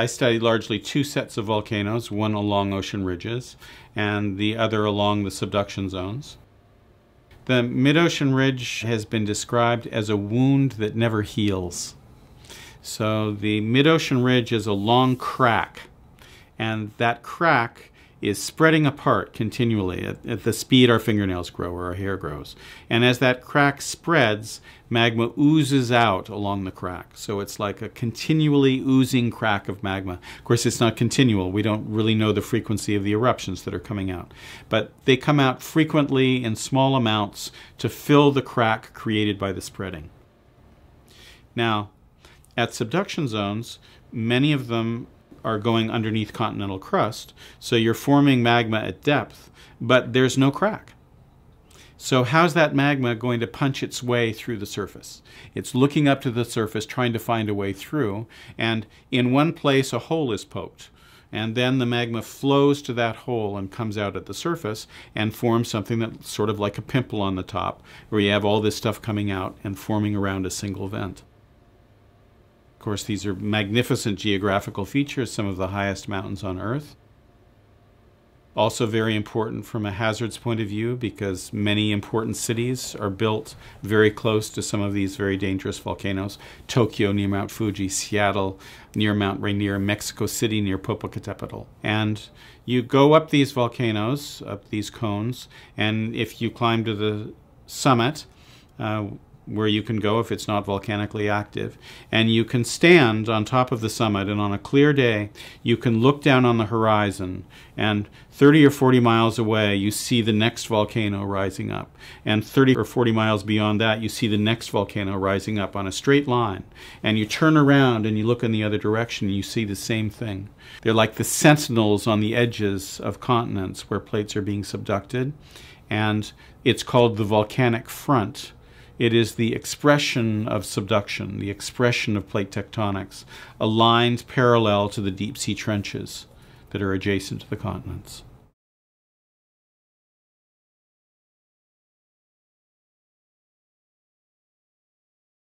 I study largely two sets of volcanoes, one along ocean ridges and the other along the subduction zones. The mid-ocean ridge has been described as a wound that never heals. So the mid-ocean ridge is a long crack, and that crack is spreading apart continually at the speed our fingernails grow or our hair grows. And as that crack spreads, magma oozes out along the crack. So it's like a continually oozing crack of magma. Of course, it's not continual. We don't really know the frequency of the eruptions that are coming out. But they come out frequently in small amounts to fill the crack created by the spreading. Now, at subduction zones, many of them are going underneath continental crust, so you're forming magma at depth, but there's no crack. So how's that magma going to punch its way through the surface? It's looking up to the surface, trying to find a way through, and in one place a hole is poked, and then the magma flows to that hole and comes out at the surface and forms something that's sort of like a pimple on the top, where you have all this stuff coming out and forming around a single vent. Of course, these are magnificent geographical features, some of the highest mountains on Earth. Also very important from a hazards point of view, because many important cities are built very close to some of these very dangerous volcanoes. Tokyo near Mount Fuji, Seattle near Mount Rainier, Mexico City near Popocatépetl. And you go up these volcanoes, up these cones, and if you climb to the summit, where you can go if it's not volcanically active, and you can stand on top of the summit, and on a clear day you can look down on the horizon, and 30 or 40 miles away you see the next volcano rising up, and 30 or 40 miles beyond that you see the next volcano rising up on a straight line, and you turn around and you look in the other direction and you see the same thing. They're like the sentinels on the edges of continents where plates are being subducted, and it's called the volcanic front. It is the expression of subduction, the expression of plate tectonics, aligned parallel to the deep sea trenches that are adjacent to the continents.